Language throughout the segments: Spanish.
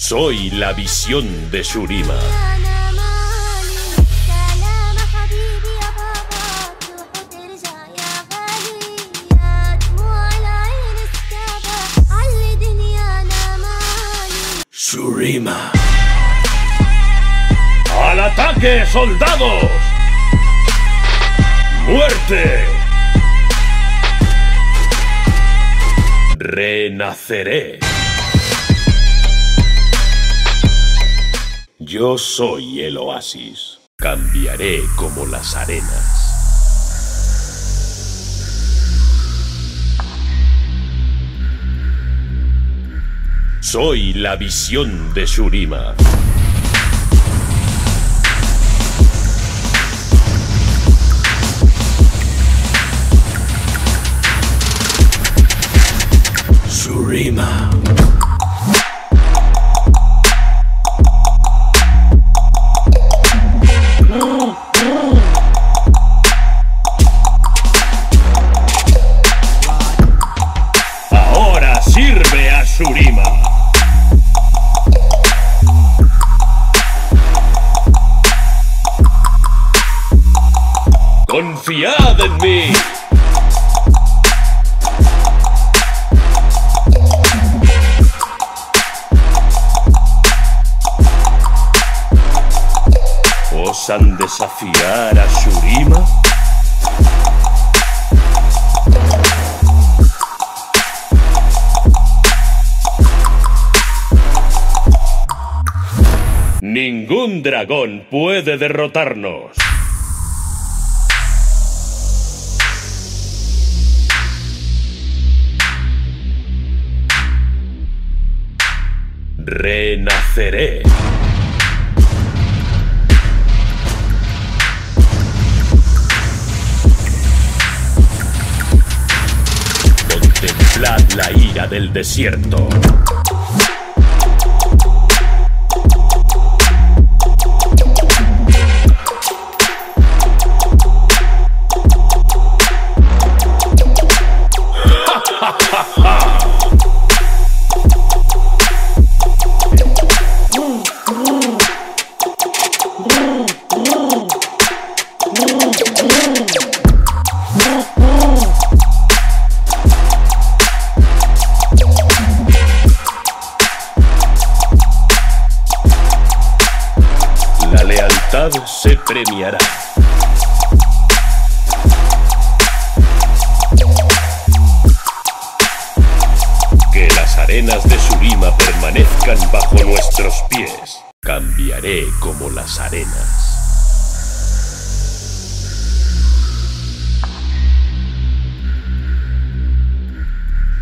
Soy la visión de Shurima. Shurima. ¡Al ataque, soldados! ¡Muerte! Renaceré. Yo soy el oasis. Cambiaré como las arenas. Soy la visión de Shurima. Shurima. Ahora sirve a Shurima. Confiad en mí. ¿Osan desafiar a Shurima? Ningún dragón puede derrotarnos. Renaceré. Contemplad la ira del desierto. La lealtad se premiará. Que las arenas de Shurima permanezcan bajo nuestros pies. Cambiaré como las arenas.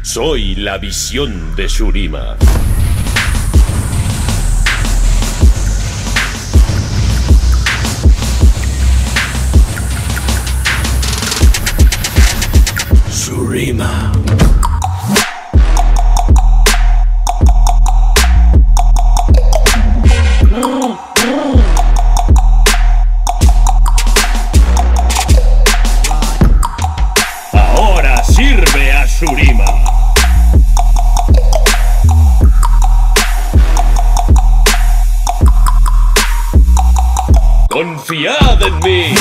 Soy la visión de Shurima. Shurima. Ahora sirve a Shurima. Confiad en mí.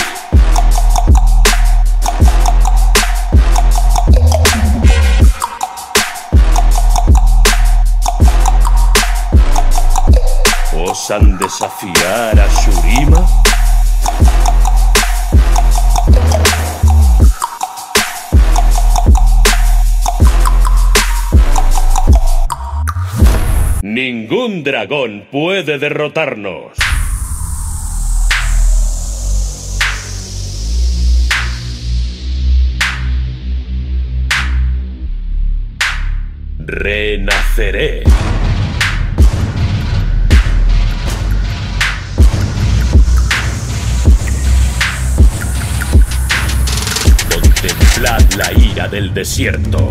¿Osan desafiar a Shurima? Ningún dragón puede derrotarnos. Renaceré. Contemplad la ira del desierto.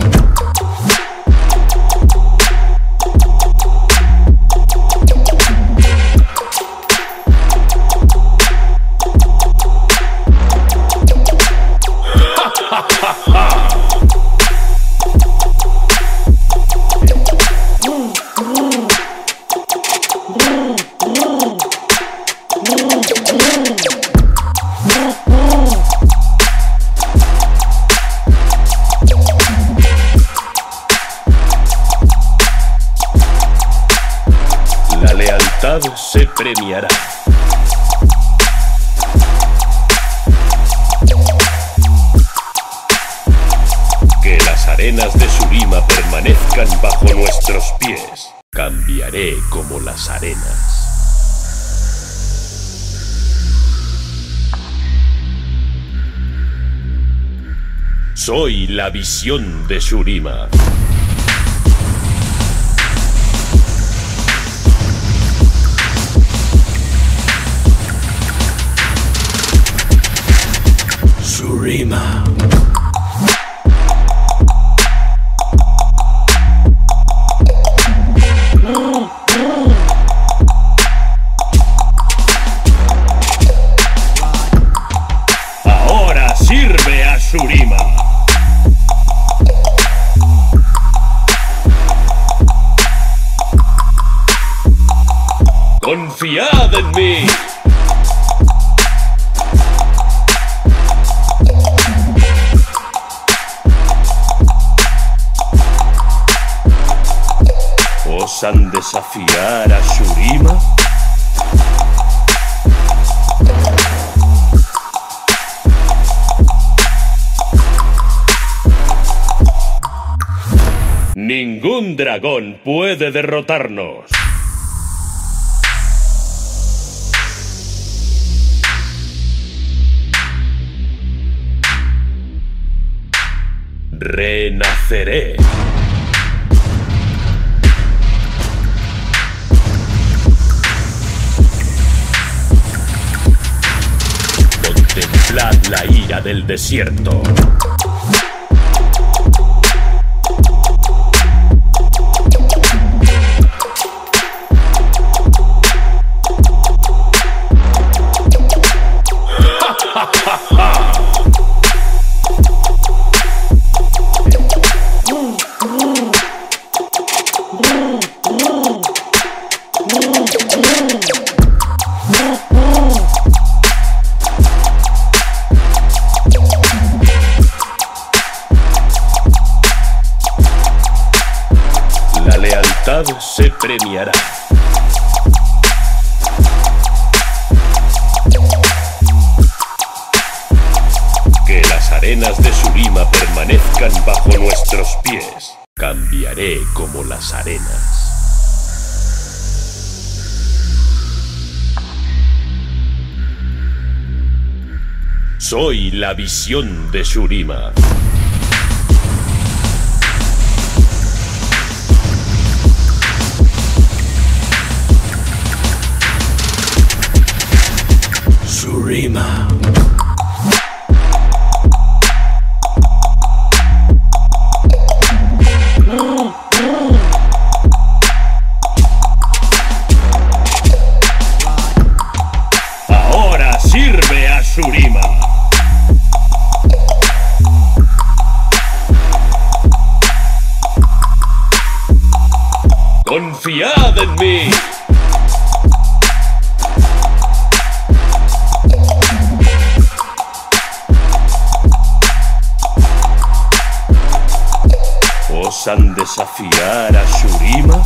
resultado se premiará. Que las arenas de Shurima permanezcan bajo nuestros pies. Cambiaré como las arenas. Soy la visión de Shurima. Shurima. Ahora sirve a Shurima. ¡Confiad en mí! ¿Osan desafiar a Shurima? Ningún dragón puede derrotarnos. Renaceré. Contemplad la ira del desierto. La lealtad se premiará. Que las arenas de Shurima permanezcan bajo nuestros pies. Cambiaré como las arenas. Soy la visión de Shurima. Shurima. Ahora sirve a Shurima. ¡Confiad en mí! ¿Osan desafiar a Shurima?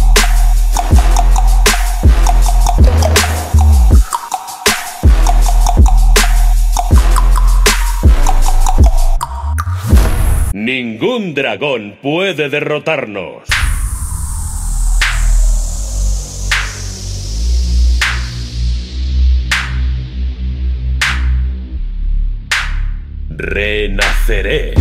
Ningún dragón puede derrotarnos. Renaceré.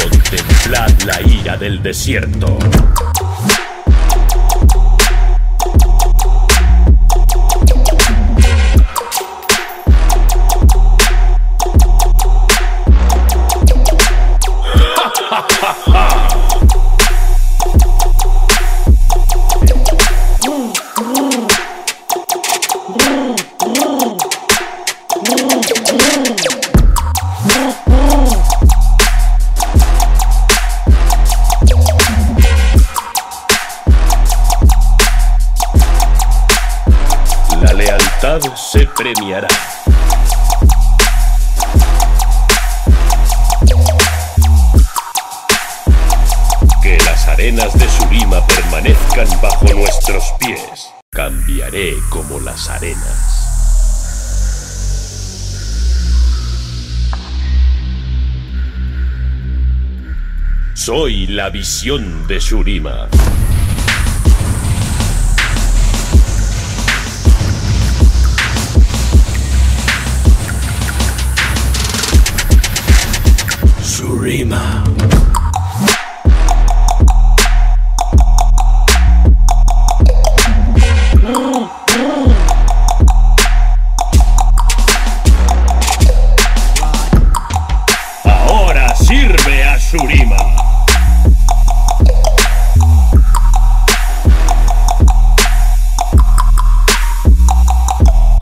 Contemplad la ira del desierto. La lealtad se premiará. cadenas de Shurima permanezcan bajo nuestros pies. Cambiaré como las arenas. Soy la visión de Shurima. Shurima. Ahora sirve a Shurima.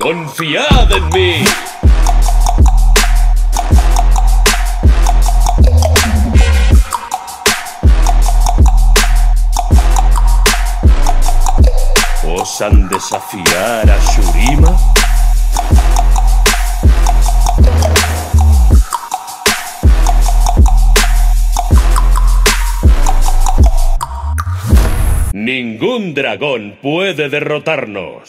¡Confiad en mí! ¿Osan desafiar a Shurima? Ningún dragón puede derrotarnos.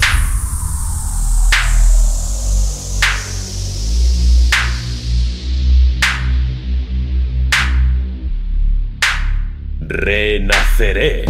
Renaceré.